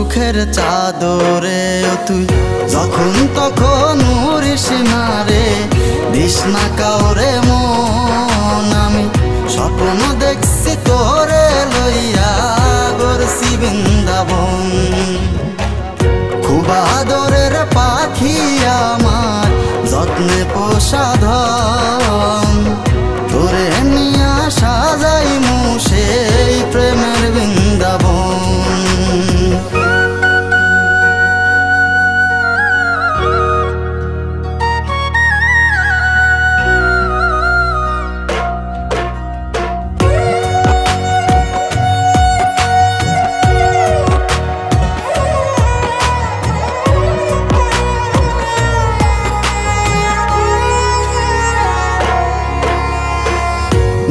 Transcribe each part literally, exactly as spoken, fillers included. সুখের চাদরে তুই যখন তখন উড়িস না রে, দিস না কাউরে মন। আমি স্বপ্ন দেখছি তোরে লইয়া, গড়ছি বৃন্দাবন। খুব আদরের পাখি আমার, যত্নে পোষা ধন, তোরে নিয়া সাজাই মু সেই প্রেমের বৃন্দাবন।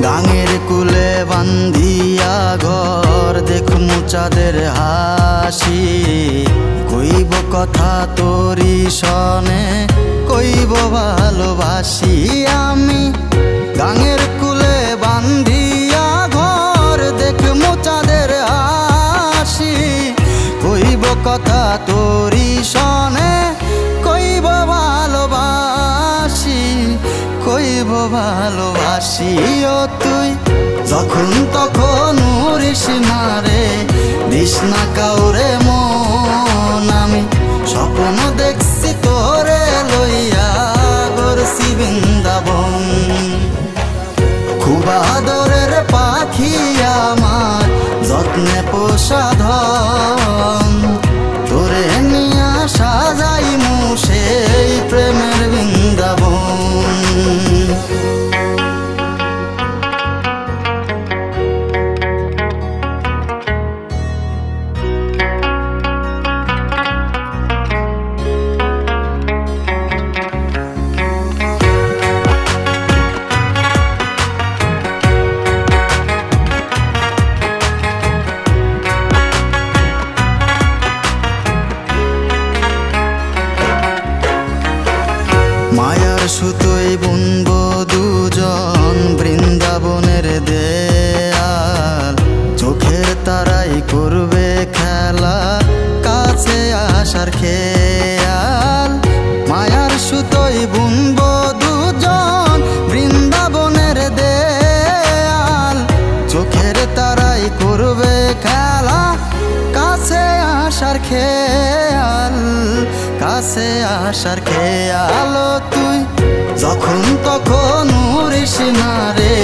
গাঙের কুলে বান্ধিয়া ঘর, দেখুম চাঁদের হাসি। কইব কথা তোরি সনে, কইব ভালোবাসি আমি। গাঙের কুলে বান্ধিয়া ঘর, দেখুম চাঁদের হাসি। কইব কথা তোরি সনে, কইব ভালোবাসি, কইব ভালোবাসি। ও তুই যখন তখন উড়িস না রে, দিস না কাউরে মন। আমি স্বপ্ন দেখছি তোরে লইয়া, গড়ছি বৃন্দাবন। খুব আদরের পাখি আমার, যত্নে পোষা ধন, তোরে নিয়া সাজাই মু সেই প্রেমের বৃন্দাবন। মায়ার সুতোয় বুনব দুজন বৃন্দাবনের দেয়াল, চোখের তারাই করবে খেলা কাছে আসার খেয়াল। মায়ার সুতোয় বুনব দুজন বৃন্দাবনের দেয়াল, চোখের তারাই করবে খেলা কাছে আসার খেয়াল, কাছে আসার খেয়াল। তুই যখন তখন উড়িস না রে,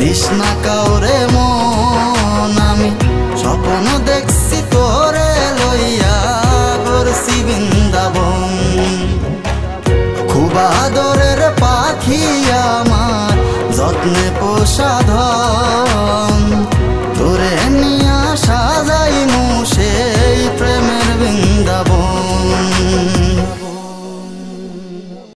দিস না কাউরে মন। আমি স্বপ্ন দেখছি তোরে লইয়া, গড়ছি বৃন্দাবন। খুব আদরের পাখি আমার, যত্নে পোষা ধন,